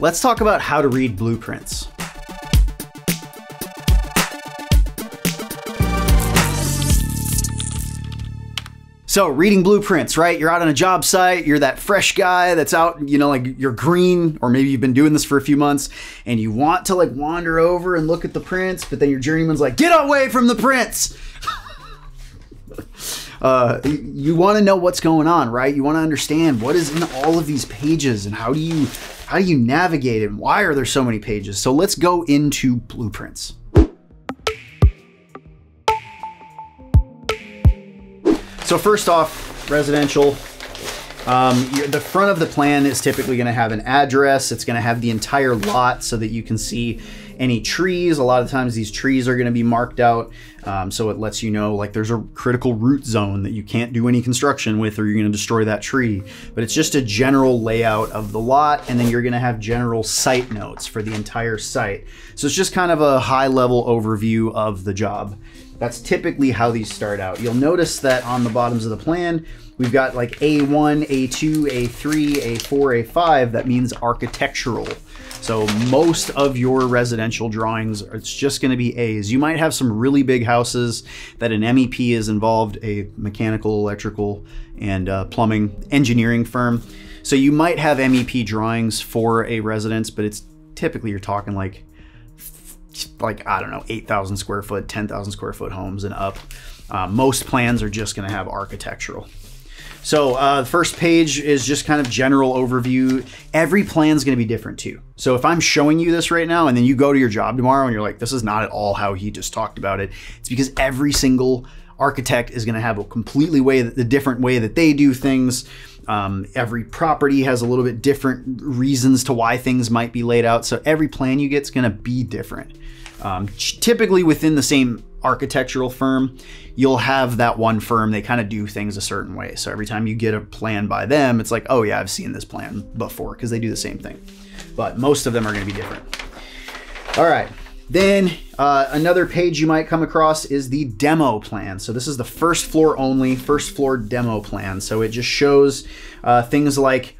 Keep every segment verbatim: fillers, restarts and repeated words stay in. Let's talk about how to read blueprints. So reading blueprints, right? You're out on a job site, you're that fresh guy that's out, you know, like you're green, or maybe you've been doing this for a few months and you want to like wander over and look at the prints, but then your journeyman's like, get away from the prints. Uh, you want to know what's going on, right? You want to understand what is in all of these pages and how do you, how do you navigate it? And why are there so many pages? So let's go into blueprints. So first off, residential, um, the front of the plan is typically gonna have an address. It's gonna have the entire lot so that you can see any trees. A lot of times these trees are gonna be marked out. Um, so it lets you know like there's a critical root zone that you can't do any construction with or you're gonna destroy that tree. But it's just a general layout of the lot. And then you're gonna have general site notes for the entire site. So it's just kind of a high level overview of the job. That's typically how these start out. You'll notice that on the bottoms of the plan, we've got like A one, A two, A three, A four, A five, that means architectural. So most of your residential drawings, it's just gonna be A's. You might have some really big houses that an M E P is involved, a mechanical, electrical, and uh, plumbing engineering firm. So you might have M E P drawings for a residence, but it's typically you're talking like like, I don't know, eight thousand square foot, ten thousand square foot homes and up. Uh, most plans are just gonna have architectural. So uh, the first page is just kind of general overview. Every plan's gonna be different too. So if I'm showing you this right now and then you go to your job tomorrow and you're like, this is not at all how he just talked about it. It's because every single architect is gonna have a completely way, that, the different way that they do things. Um, every property has a little bit different reasons to why things might be laid out. So every plan you get is gonna be different. Um, typically within the same architectural firm, you'll have that one firm, they kind of do things a certain way. So every time you get a plan by them, it's like, oh yeah, I've seen this plan before, because they do the same thing. But most of them are gonna be different. All right, then uh, another page you might come across is the demo plan. So this is the first floor only, first floor demo plan. So it just shows uh, things like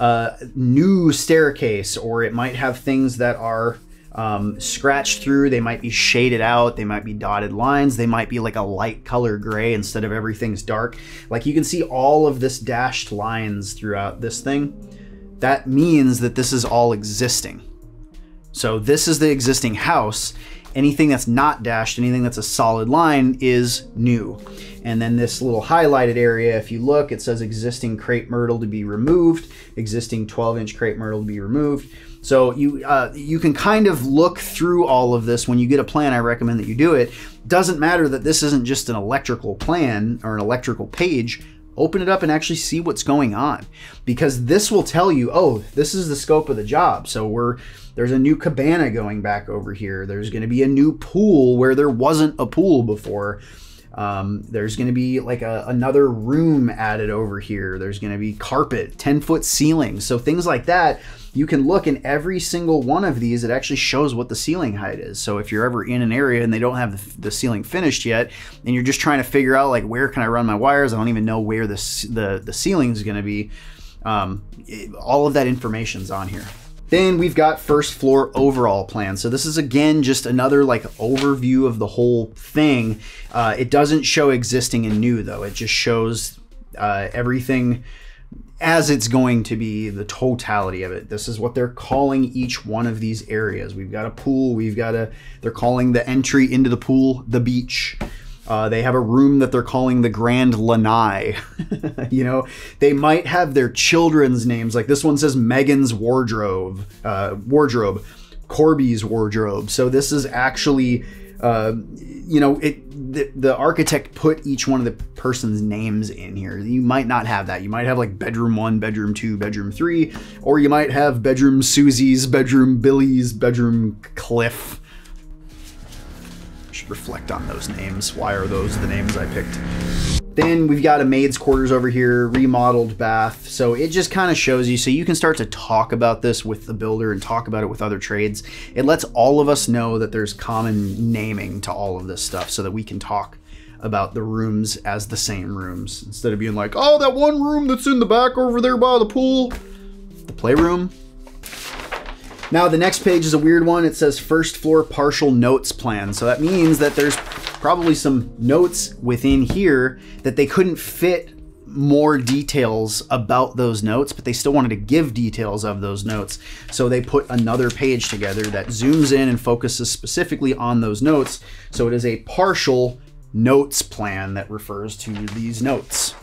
uh, new staircase, or it might have things that are Um, scratched through, they might be shaded out, they might be dotted lines, they might be like a light color gray instead of everything's dark. Like you can see all of this dashed lines throughout this thing. That means that this is all existing. So this is the existing house. Anything that's not dashed, anything that's a solid line is new. And then this little highlighted area, if you look, it says existing crepe myrtle to be removed, existing twelve inch crepe myrtle to be removed. So you uh, you can kind of look through all of this. When you get a plan, I recommend that you do it. Doesn't matter that this isn't just an electrical plan or an electrical page. Open it up and actually see what's going on, because this will tell you, oh, this is the scope of the job. So we're, there's a new cabana going back over here. There's going to be a new pool where there wasn't a pool before. Um, there's going to be like a, another room added over here. There's going to be carpet, ten foot ceiling. So things like that, you can look in every single one of these. It actually shows what the ceiling height is. So if you're ever in an area and they don't have the ceiling finished yet, and you're just trying to figure out like, where can I run my wires? I don't even know where this, the, the ceiling is going to be. Um, it, all of that information's on here. Then we've got first floor overall plan. So this is again, just another like overview of the whole thing. Uh, it doesn't show existing and new though. It just shows uh, everything as it's going to be, the totality of it. This is what they're calling each one of these areas. We've got a pool, we've got a, they're calling the entry into the pool, the beach. Uh, they have a room that they're calling the Grand Lanai. You know, they might have their children's names. Like this one says Megan's wardrobe, uh, wardrobe, Corby's wardrobe. So this is actually, uh, you know, it, the, the architect put each one of the person's names in here. You might not have that. You might have like bedroom one, bedroom two, bedroom three, or you might have bedroom Susie's, bedroom Billy's, bedroom Cliff. Should reflect on those names. Why are those the names I picked? Then we've got a maid's quarters over here, remodeled bath. So it just kind of shows you, so you can start to talk about this with the builder and talk about it with other trades. It lets all of us know that there's common naming to all of this stuff so that we can talk about the rooms as the same rooms. Instead of being like, oh, that one room that's in the back over there by the pool, the playroom. Now the next page is a weird one. It says first floor partial notes plan. So that means that there's probably some notes within here that they couldn't fit more details about those notes, but they still wanted to give details of those notes. So they put another page together that zooms in and focuses specifically on those notes. So it is a partial notes plan that refers to these notes.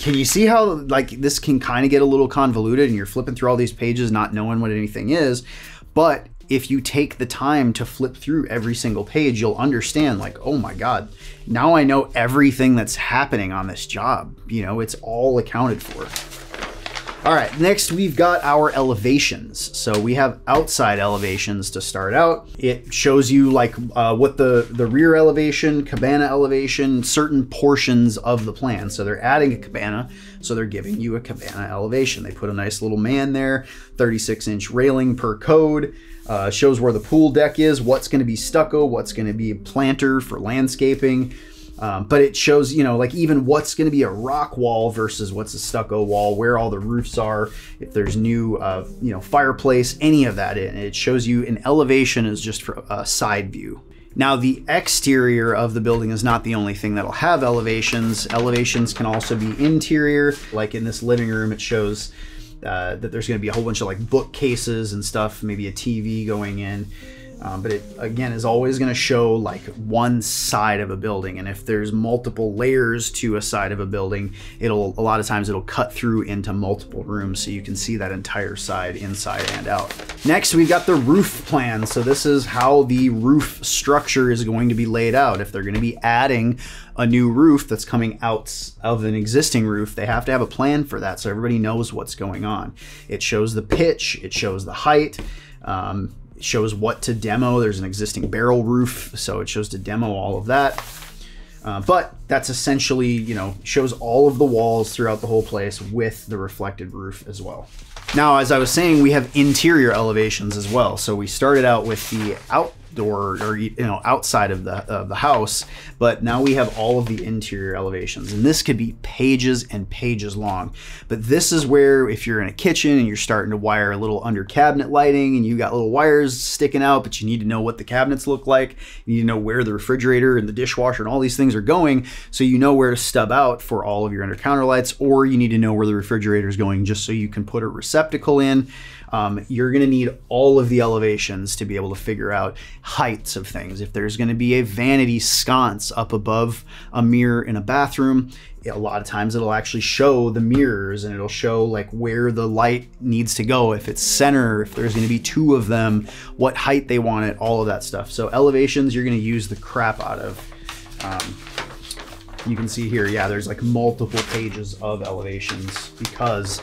Can you see how like this can kind of get a little convoluted and you're flipping through all these pages not knowing what anything is? But if you take the time to flip through every single page, you'll understand like, oh my God, now I know everything that's happening on this job. You know, it's all accounted for. All right, next we've got our elevations. So we have outside elevations to start out. It shows you like uh, what the, the rear elevation, cabana elevation, certain portions of the plan. So they're adding a cabana, so they're giving you a cabana elevation. They put a nice little man there, thirty-six inch railing per code, uh, shows where the pool deck is, what's gonna be stucco, what's gonna be a planter for landscaping. Um, but it shows, you know, like even what's going to be a rock wall versus what's a stucco wall, where all the roofs are, if there's new, uh, you know, fireplace, any of that. And it shows you an elevation is just for a side view. Now, the exterior of the building is not the only thing that'll have elevations. Elevations can also be interior. Like in this living room, it shows uh, that there's going to be a whole bunch of like bookcases and stuff, maybe a T V going in. Um, but it, again, is always going to show like one side of a building. And if there's multiple layers to a side of a building, it'll a lot of times it'll cut through into multiple rooms so you can see that entire side inside and out. Next, we've got the roof plan. So this is how the roof structure is going to be laid out. If they're going to be adding a new roof that's coming out of an existing roof, they have to have a plan for that so everybody knows what's going on. It shows the pitch, it shows the height. Um, shows what to demo. There's an existing barrel roof, so it shows to demo all of that. Uh, but that's essentially, you know, shows all of the walls throughout the whole place with the reflected roof as well. Now, as I was saying, we have interior elevations as well. So we started out with the outdoor or, you know, outside of the, of the house, but now we have all of the interior elevations, and this could be pages and pages long. But this is where if you're in a kitchen and you're starting to wire a little under cabinet lighting and you got little wires sticking out, but you need to know what the cabinets look like. You need to know where the refrigerator and the dishwasher and all these things are going, so you know where to stub out for all of your under counter lights, or you need to know where the refrigerator is going just so you can put a receptacle in. Um, you're going to need all of the elevations to be able to figure out heights of things. If there's going to be a vanity sconce up above a mirror in a bathroom, a lot of times it'll actually show the mirrors and it'll show like where the light needs to go, if it's center, if there's going to be two of them, what height they want it, all of that stuff. So elevations, you're going to use the crap out of. Um, you can see here, yeah, there's like multiple pages of elevations because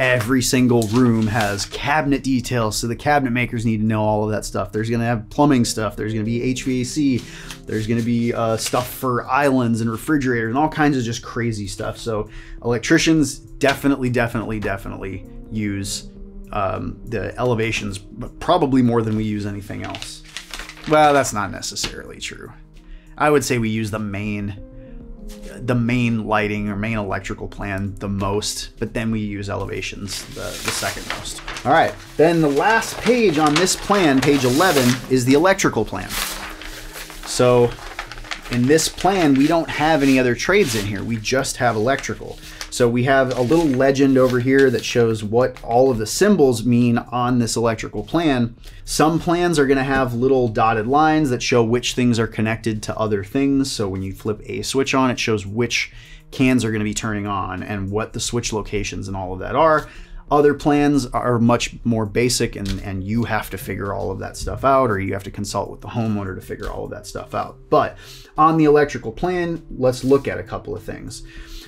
every single room has cabinet details, so the cabinet makers need to know all of that stuff. There's going to have plumbing stuff. There's going to be H V A C. There's going to be uh, stuff for islands and refrigerators and all kinds of just crazy stuff. So electricians definitely, definitely, definitely use um, the elevations, but probably more than we use anything else. Well, that's not necessarily true. I would say we use the main the main lighting or main electrical plan the most, but then we use elevations the, the second most. All right, then the last page on this plan, page eleven, is the electrical plan. So in this plan, we don't have any other trades in here. We just have electrical. So we have a little legend over here that shows what all of the symbols mean on this electrical plan. Some plans are going to have little dotted lines that show which things are connected to other things. So when you flip a switch on, it shows which cans are going to be turning on and what the switch locations and all of that are. Other plans are much more basic, and, and you have to figure all of that stuff out, or you have to consult with the homeowner to figure all of that stuff out. But on the electrical plan, let's look at a couple of things.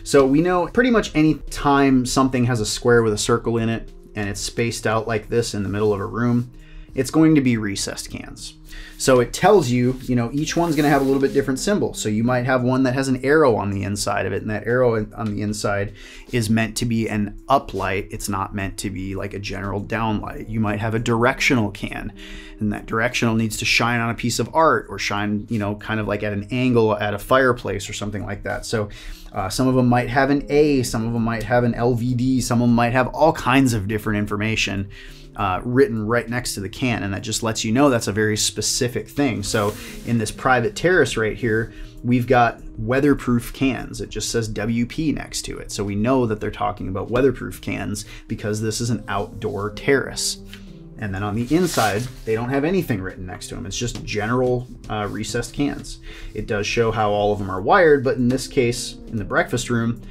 So we know pretty much any time something has a square with a circle in it and it's spaced out like this in the middle of a room, it's going to be recessed cans. So it tells you, you know, each one's going to have a little bit different symbol. So you might have one that has an arrow on the inside of it, and that arrow on the inside is meant to be an up light. It's not meant to be like a general down light. You might have a directional can, and that directional needs to shine on a piece of art or shine, you know, kind of like at an angle at a fireplace or something like that. So Uh, some of them might have an A, some of them might have an L V D, some of them might have all kinds of different information uh, written right next to the can, and that just lets you know that's a very specific thing. So in this private terrace right here, we've got weatherproof cans. It just says W P next to it. So we know that they're talking about weatherproof cans because this is an outdoor terrace. And then on the inside, they don't have anything written next to them. It's just general uh, recessed cans. It does show how all of them are wired, but in this case, in the breakfast room,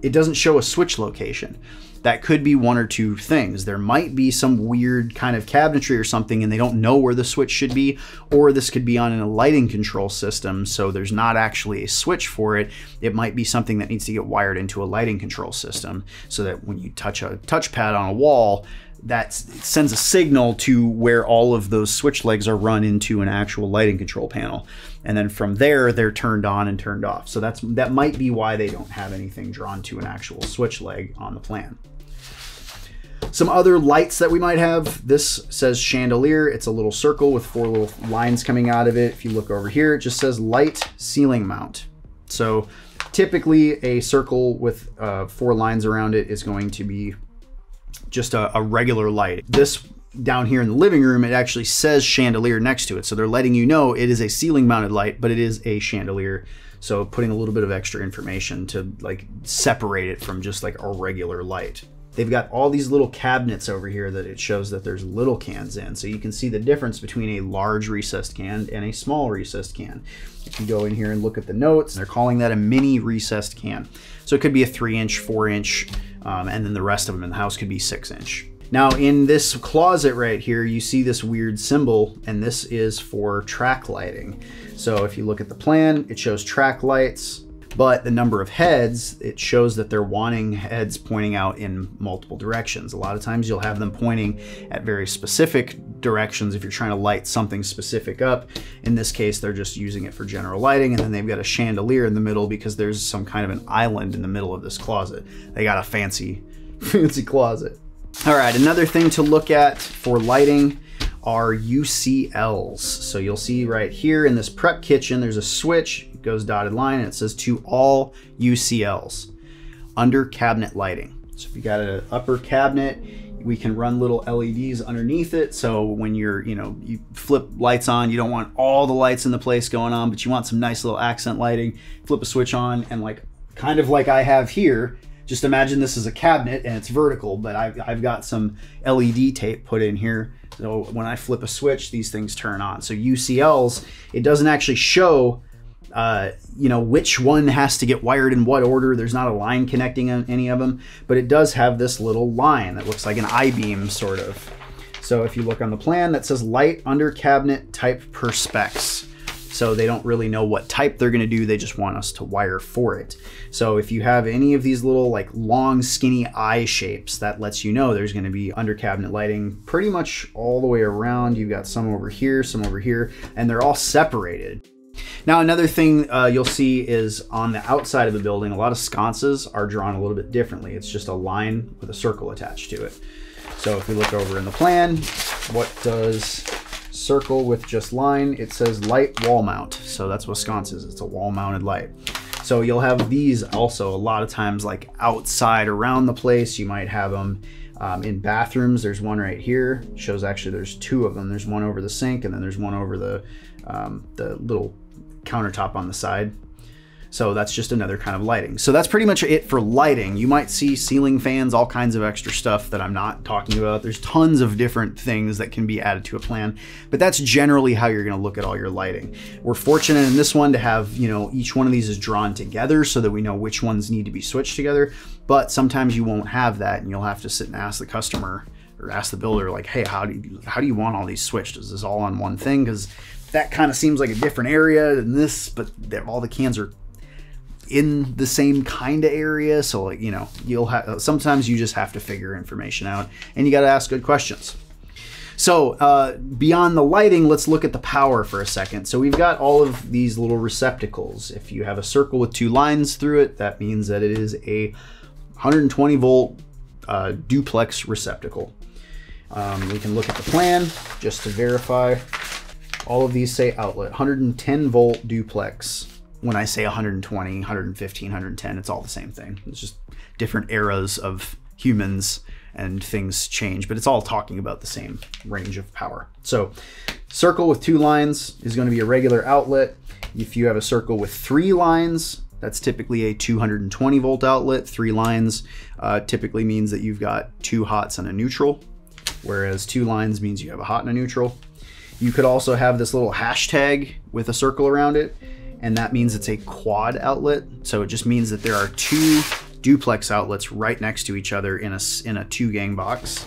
it doesn't show a switch location. That could be one or two things. There might be some weird kind of cabinetry or something and they don't know where the switch should be, or this could be on a lighting control system, so there's not actually a switch for it. It might be something that needs to get wired into a lighting control system so that when you touch a touchpad on a wall, that sends a signal to where all of those switch legs are run into an actual lighting control panel. And then from there, they're turned on and turned off. So that's that might be why they don't have anything drawn to an actual switch leg on the plan. Some other lights that we might have, this says chandelier. It's a little circle with four little lines coming out of it. If you look over here, it just says light ceiling mount. So typically a circle with uh, four lines around it is going to be just a, a regular light. This down here in the living room, it actually says chandelier next to it. So they're letting you know it is a ceiling mounted light, but it is a chandelier. So putting a little bit of extra information to like separate it from just like a regular light. They've got all these little cabinets over here that it shows that there's little cans in. So you can see the difference between a large recessed can and a small recessed can. If you go in here and look at the notes, they're calling that a mini recessed can. So it could be a three inch, four inch, um, and then the rest of them in the house could be six inch. Now in this closet right here, you see this weird symbol, and this is for track lighting. So if you look at the plan, it shows track lights, but the number of heads, it shows that they're wanting heads pointing out in multiple directions. A lot of times you'll have them pointing at very specific directions if you're trying to light something specific up. In this case, they're just using it for general lighting, and then they've got a chandelier in the middle because there's some kind of an island in the middle of this closet. They got a fancy, fancy closet. All right, another thing to look at for lighting are U C Ls. So you'll see right here in this prep kitchen, there's a switch, it goes dotted line, and it says to all U C Ls under cabinet lighting. So if you got an upper cabinet, we can run little L E Ds underneath it. So when you're, you know, you flip lights on, you don't want all the lights in the place going on, but you want some nice little accent lighting, flip a switch on, and like, kind of like I have here, just imagine this is a cabinet and it's vertical, but I've, I've got some L E D tape put in here. So when I flip a switch, these things turn on. So U C Ls, it doesn't actually show, uh, you know, which one has to get wired in what order. There's not a line connecting any of them, but it does have this little line that looks like an I-beam sort of. So if you look on the plan, that says light under cabinet type per specs. So they don't really know what type they're gonna do. They just want us to wire for it. So if you have any of these little like long skinny eye shapes, that lets you know there's gonna be under cabinet lighting pretty much all the way around. You've got some over here, some over here, and they're all separated. Now, another thing uh, you'll see is on the outside of the building, a lot of sconces are drawn a little bit differently. It's just a line with a circle attached to it. So if we look over in the plan, what does circle with just line, it says light wall mount. So that's what sconce is. It's a wall mounted light. So you'll have these also a lot of times like outside around the place. You might have them um, in bathrooms. There's one right here. It shows actually there's two of them. There's one over the sink and then there's one over the, um, the little countertop on the side. So that's just another kind of lighting. So that's pretty much it for lighting. You might see ceiling fans, all kinds of extra stuff that I'm not talking about. There's tons of different things that can be added to a plan, but that's generally how you're gonna look at all your lighting. We're fortunate in this one to have, you know, each one of these is drawn together so that we know which ones need to be switched together, but sometimes you won't have that and you'll have to sit and ask the customer or ask the builder like, hey, how do you, how do you want all these switched? Is this all on one thing? Because that kind of seems like a different area than this, but all the cans are in the same kind of area. So like, you know, you'll have, sometimes you just have to figure information out and you got to ask good questions. So uh, beyond the lighting, let's look at the power for a second. So we've got all of these little receptacles. If you have a circle with two lines through it, that means that it is a one hundred twenty volt uh, duplex receptacle. Um, we can look at the plan just to verify. All of these say outlet, one hundred ten volt duplex. When I say one hundred twenty, one hundred fifteen, one hundred ten, it's all the same thing. It's just different eras of humans and things change, but it's all talking about the same range of power. So circle with two lines is going to be a regular outlet. If you have a circle with three lines, that's typically a two hundred twenty volt outlet. Three lines uh, typically means that you've got two hots and a neutral, whereas two lines means you have a hot and a neutral. You could also have this little hashtag with a circle around it, and that means it's a quad outlet. So it just means that there are two duplex outlets right next to each other in a, in a two gang box.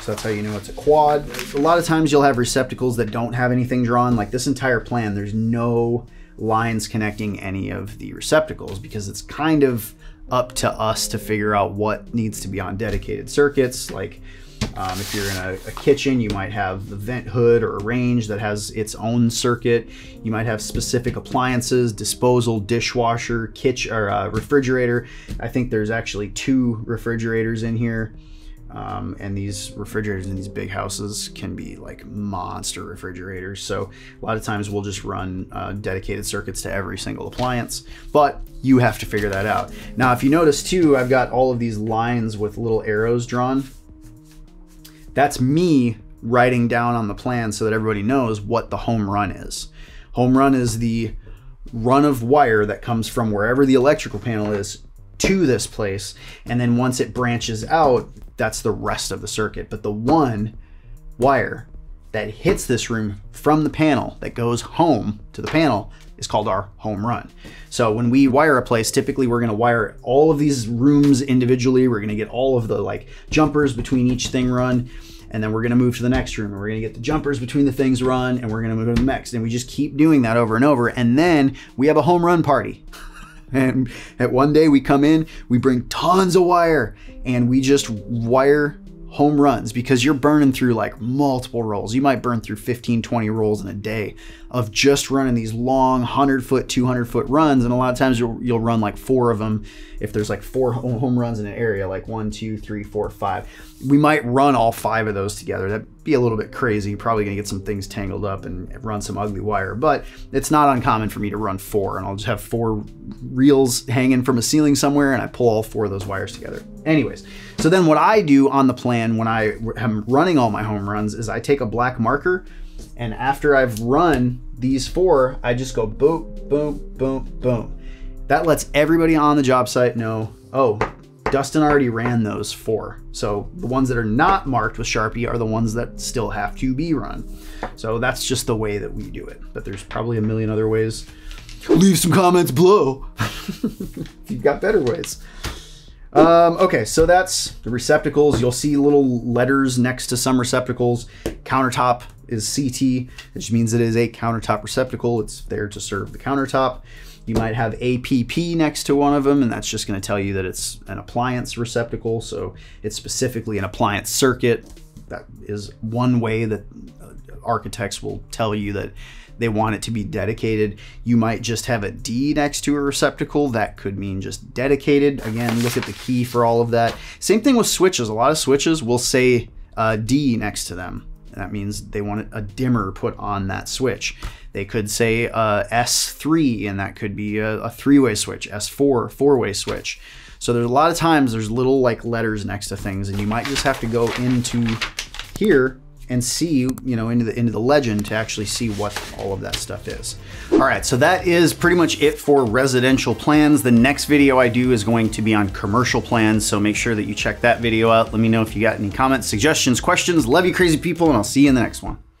So that's how you know it's a quad. A lot of times you'll have receptacles that don't have anything drawn. Like this entire plan, there's no lines connecting any of the receptacles because it's kind of up to us to figure out what needs to be on dedicated circuits. Like Um, if you're in a, a kitchen, you might have the vent hood or a range that has its own circuit. You might have specific appliances, disposal, dishwasher, kitchen, or uh, refrigerator. I think there's actually two refrigerators in here. Um, and these refrigerators in these big houses can be like monster refrigerators. So a lot of times we'll just run uh, dedicated circuits to every single appliance, but you have to figure that out. Now, if you notice too, I've got all of these lines with little arrows drawn. That's me writing down on the plan so that everybody knows what the home run is. Home run is the run of wire that comes from wherever the electrical panel is to this place. And then once it branches out, that's the rest of the circuit. But the one wire that hits this room from the panel that goes home to the panel is called our home run. So when we wire a place, typically we're gonna wire all of these rooms individually. We're gonna get all of the like jumpers between each thing run, and then we're gonna move to the next room, and we're gonna get the jumpers between the things run, and we're gonna move to the next. And we just keep doing that over and over. And then we have a home run party. And at one day we come in, we bring tons of wire, and we just wire home runs because you're burning through like multiple rolls. You might burn through fifteen, twenty rolls in a day of just running these long one hundred foot, two hundred foot runs. And a lot of times you'll, you'll run like four of them. If there's like four home runs in an area, like one, two, three, four, five, we might run all five of those together. That'd be a little bit crazy. You're probably gonna get some things tangled up and run some ugly wire, but it's not uncommon for me to run four, and I'll just have four reels hanging from a ceiling somewhere, and I pull all four of those wires together. Anyways, so then what I do on the plan when I am running all my home runs is I take a black marker, and after I've run these four, I just go boom, boom, boom, boom. That lets everybody on the job site know, oh, Dustin already ran those four. So the ones that are not marked with Sharpie are the ones that still have to be run. So that's just the way that we do it. But there's probably a million other ways. Leave some comments below if you've got better ways. Um, okay, so that's the receptacles. You'll see little letters next to some receptacles. Countertop is C T, which means it is a countertop receptacle. It's there to serve the countertop. You might have A P P next to one of them, and that's just going to tell you that it's an appliance receptacle. So it's specifically an appliance circuit. That is one way that architects will tell you that they want it to be dedicated. You might just have a D next to a receptacle. That could mean just dedicated. Again, look at the key for all of that. Same thing with switches. A lot of switches will say uh, D next to them. That means they want a dimmer put on that switch. They could say uh, S three, and that could be a, a three-way switch, S four, four-way switch. So there's a lot of times there's little like letters next to things, and you might just have to go into here and see, you know, into the into the legend to actually see what all of that stuff is. All right, so that is pretty much it for residential plans. The next video I do is going to be on commercial plans, so make sure that you check that video out. Let me know if you got any comments, suggestions, questions. Love you crazy people, and I'll see you in the next one.